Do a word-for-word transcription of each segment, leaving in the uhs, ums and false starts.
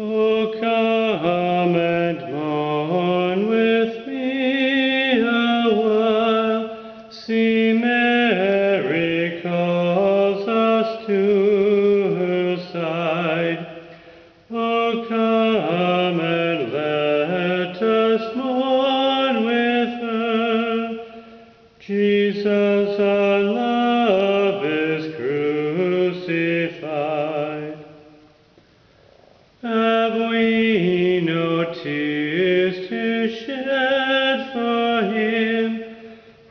O come and mourn with me a while, see Mary calls us to her side. O come and let us mourn with her. Jesus, our love, is crucified. Have we no tears to shed for him,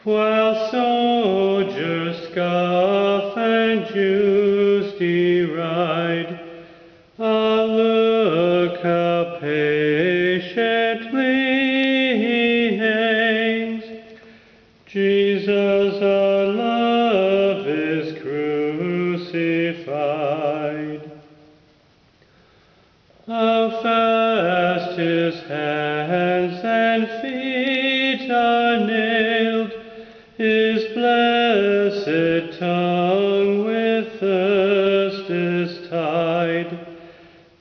while soldiers scoff and Jews deride? Ah, look how patiently he hangs. Jesus, our love, is crucified. How fast his hands and feet are nailed, his blessed tongue with thirst is tied,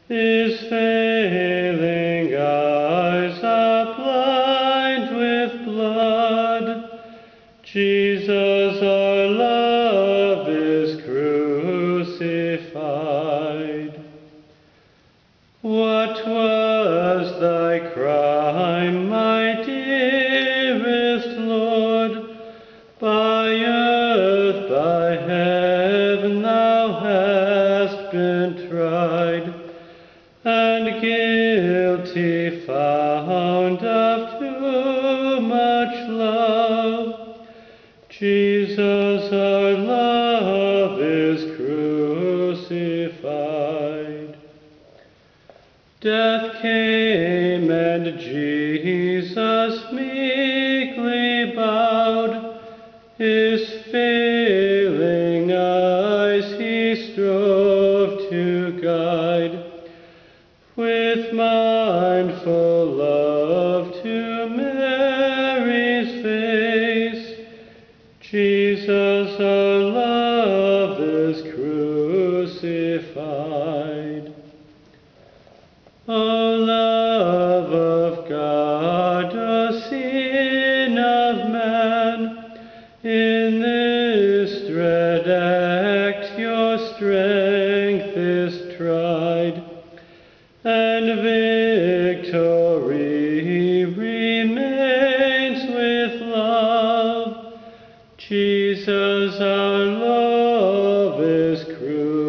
his failing eyes are blind with blood. Jesus, our love, is crucified. What was thy crime, my dearest Lord? By earth, by heaven, thou hast been tried, and guilty found of too much love. Jesus, our love, is crucified. Death came and Jesus meekly bowed, his failing eyes he strove to guide, with mindful love to Mary's face. Jesus, our love, is crucified. O love of God, O sin of man, in this dread act your strength is tried, and victory remains with love. Jesus, our love, is cruel.